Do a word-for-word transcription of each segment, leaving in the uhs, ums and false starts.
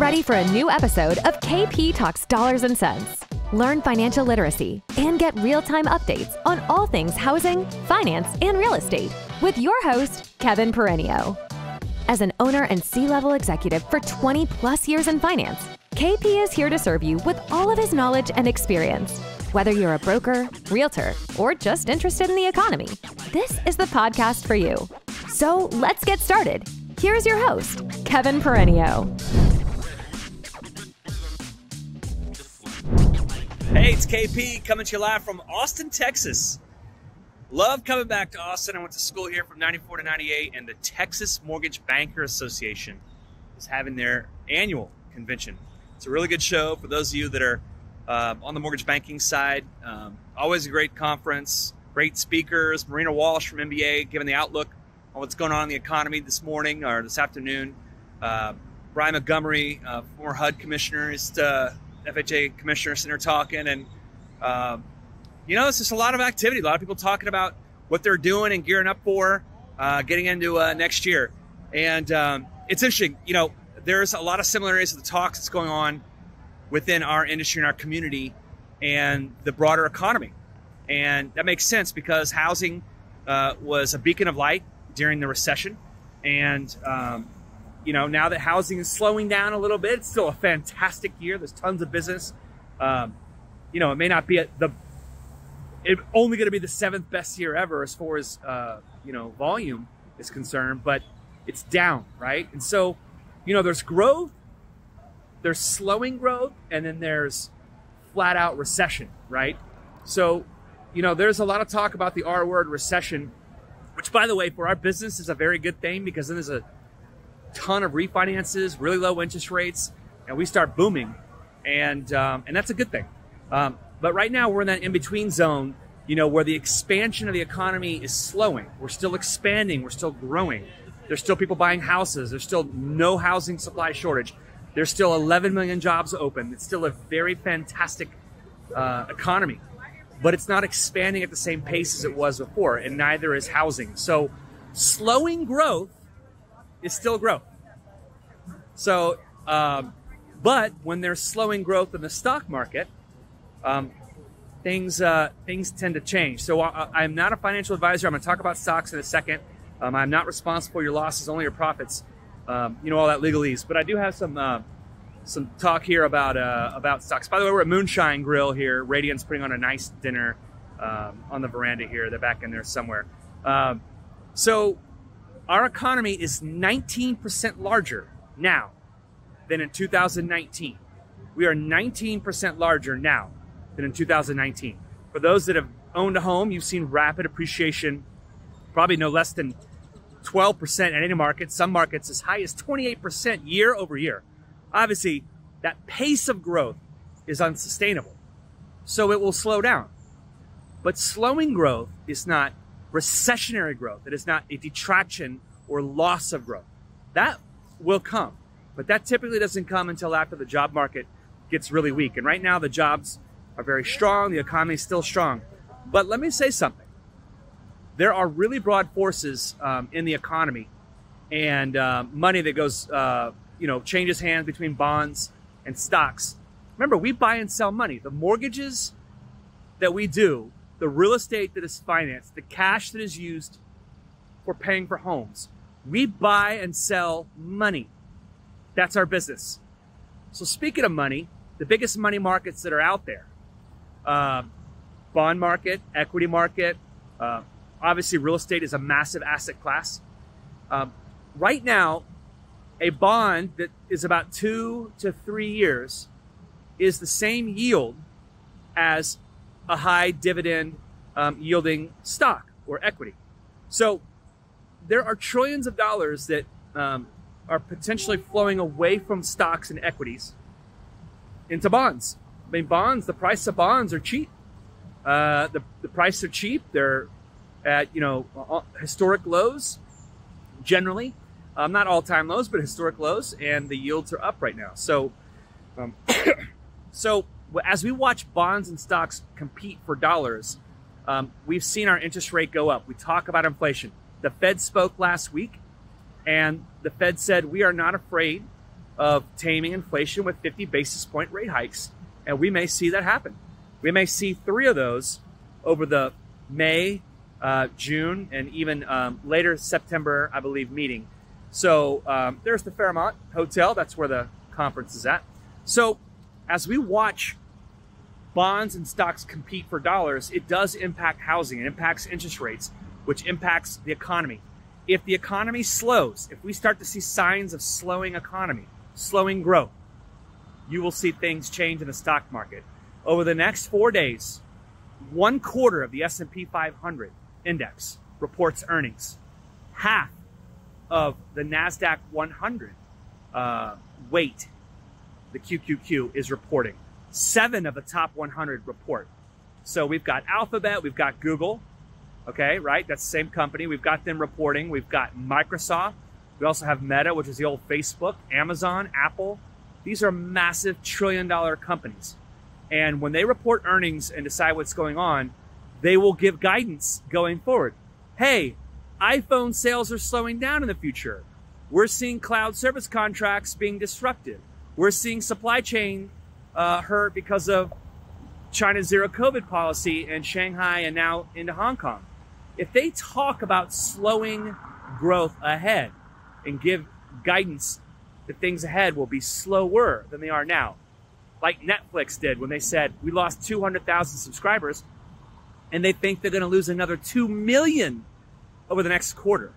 Get ready for a new episode of K P Talks Dollars and Sense. Learn financial literacy and get real-time updates on all things housing, finance, and real estate with your host, Kevin Perenio. As an owner and C-level executive for twenty plus years in finance, K P is here to serve you with all of his knowledge and experience. Whether you're a broker, realtor, or just interested in the economy, this is the podcast for you. So let's get started. Here's your host, Kevin Perenio. Hey, it's K P coming to you live from Austin, Texas. Love coming back to Austin. I went to school here from ninety-four to ninety-eight, and the Texas Mortgage Banker Association is having their annual convention. It's a really good show for those of you that are uh, on the mortgage banking side. Um, always a great conference, great speakers. Marina Walsh from M B A giving the outlook on what's going on in the economy this morning or this afternoon. Uh, Brian Montgomery, uh, former H U D commissioner, is uh, F H A commissioner sitting there talking, and uh, you know, it's just a lot of activity, a lot of people talking about what they're doing and gearing up for uh, getting into uh, next year. And um, it's interesting, you know, there's a lot of similarities of the talks that's going on within our industry and our community and the broader economy. And that makes sense because housing uh, was a beacon of light during the recession. And um, you know, now that housing is slowing down a little bit, it's still a fantastic year. There's tons of business. Um, you know, it may not be a, the it's only going to be the seventh best year ever as far as uh, you know, volume is concerned, but it's down, right? And so, you know, there's growth, there's slowing growth, and then there's flat out recession, right? So, you know, there's a lot of talk about the R word, recession, which, by the way, for our business is a very good thing because then there's a ton of refinances, really low interest rates, and we start booming, and um, and that's a good thing. Um, but right now we're in that in-between zone, you know, where the expansion of the economy is slowing. We're still expanding, we're still growing. There's still people buying houses. There's still no housing supply shortage. There's still eleven million jobs open. It's still a very fantastic uh, economy, but it's not expanding at the same pace as it was before, and neither is housing. So slowing growth is still growth. So, um, but when there's slowing growth in the stock market, um, things uh, things tend to change. So I, I'm not a financial advisor. I'm going to talk about stocks in a second. Um, I'm not responsible for your losses, only your profits. Um, you know, all that legalese. But I do have some uh, some talk here about uh, about stocks. By the way, we're at Moonshine Grill here. Radiant's putting on a nice dinner um, on the veranda here. They're back in there somewhere. Um, so. Our economy is nineteen percent larger now than in two thousand nineteen. We are nineteen percent larger now than in two thousand nineteen. For those that have owned a home, you've seen rapid appreciation, probably no less than twelve percent in any market. Some markets as high as twenty-eight percent year over year. Obviously, that pace of growth is unsustainable, so it will slow down. But slowing growth is not recessionary growth. It is not a detraction or loss of growth. That will come, but that typically doesn't come until after the job market gets really weak. And right now the jobs are very strong. The economy is still strong. But let me say something. There are really broad forces um, in the economy, and uh, money that goes, uh, you know, changes hands between bonds and stocks. Remember, we buy and sell money. The mortgages that we do, the real estate that is financed, the cash that is used for paying for homes. We buy and sell money. That's our business. So speaking of money, the biggest money markets that are out there, uh, bond market, equity market, uh, obviously real estate is a massive asset class. Uh, right now, a bond that is about two to three years is the same yield as a high dividend um, yielding stock or equity. So there are trillions of dollars that um, are potentially flowing away from stocks and equities into bonds. I mean, bonds, the price of bonds are cheap. Uh, the, the price are cheap. They're at, you know, historic lows, generally. Um, not all-time lows, but historic lows, and the yields are up right now. So, um, so as we watch bonds and stocks compete for dollars, um, we've seen our interest rate go up. We talk about inflation. The Fed spoke last week, and the Fed said, we are not afraid of taming inflation with fifty basis point rate hikes. And we may see that happen. We may see three of those over the May, uh, June, and even um, later September, I believe, meeting. So um, there's the Fairmont Hotel. That's where the conference is at. So as we watch bonds and stocks compete for dollars, it does impact housing. It impacts interest rates, which impacts the economy. If the economy slows, if we start to see signs of slowing economy, slowing growth, you will see things change in the stock market. Over the next four days, one quarter of the S and P five hundred index reports earnings. Half of the NASDAQ one hundred uh, weight, the Q Q Q, is reporting. Seven of the top one hundred report. So we've got Alphabet, we've got Google, okay, right? That's the same company. We've got them reporting. We've got Microsoft. We also have Meta, which is the old Facebook, Amazon, Apple. These are massive trillion dollar companies. And when they report earnings and decide what's going on, they will give guidance going forward. Hey, iPhone sales are slowing down in the future. We're seeing cloud service contracts being disrupted. We're seeing supply chain uh, hurt because of China's zero COVID policy in Shanghai and now into Hong Kong. If they talk about slowing growth ahead and give guidance that things ahead will be slower than they are now, like Netflix did when they said, we lost two hundred thousand subscribers, and they think they're going to lose another two million over the next quarter.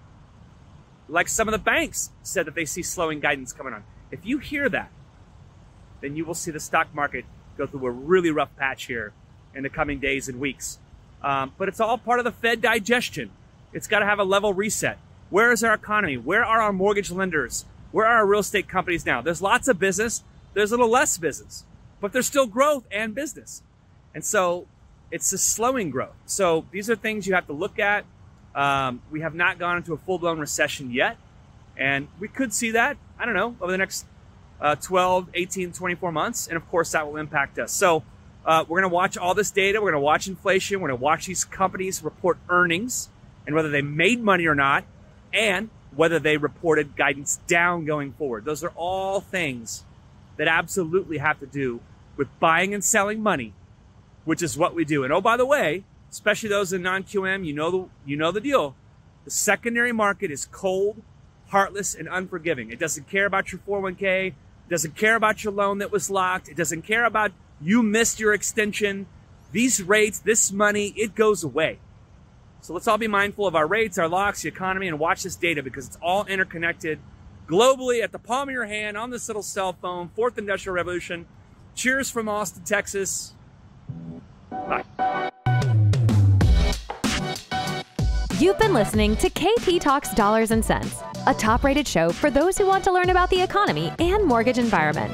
Like some of the banks said that they see slowing guidance coming on. If you hear that, then you will see the stock market go through a really rough patch here in the coming days and weeks. Um, but it's all part of the Fed digestion. It's got to have a level reset. Where is our economy? Where are our mortgage lenders? Where are our real estate companies now? There's lots of business. There's a little less business, but there's still growth and business. And so it's a slowing growth. So these are things you have to look at. Um, we have not gone into a full-blown recession yet. And we could see that, I don't know, over the next uh, twelve, eighteen, twenty-four months. And of course, that will impact us. So uh, we're going to watch all this data. We're going to watch inflation. We're going to watch these companies report earnings and whether they made money or not, and whether they reported guidance down going forward. Those are all things that absolutely have to do with buying and selling money, which is what we do. And oh, by the way, especially those in non Q M, you know the, you know the deal. The secondary market is cold, heartless, and unforgiving. It doesn't care about your four oh one K. It doesn't care about your loan that was locked. It doesn't care about you missed your extension. These rates, this money, it goes away. So let's all be mindful of our rates, our locks, the economy, and watch this data because it's all interconnected. Globally, at the palm of your hand, on this little cell phone, Fourth Industrial Revolution. Cheers from Austin, Texas. Bye. You've been listening to K P Talks Dollars and Sense, a top-rated show for those who want to learn about the economy and mortgage environment.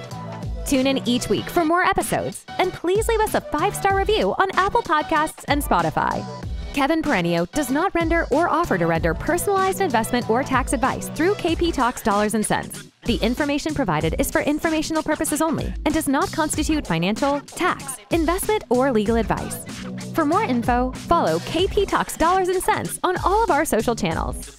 Tune in each week for more episodes, and please leave us a five-star review on Apple Podcasts and Spotify. Kevin Perenio does not render or offer to render personalized investment or tax advice through K P Talks Dollars and Cents. The information provided is for informational purposes only and does not constitute financial, tax, investment, or legal advice. For more info, follow K P Talks Dollars and Cents on all of our social channels.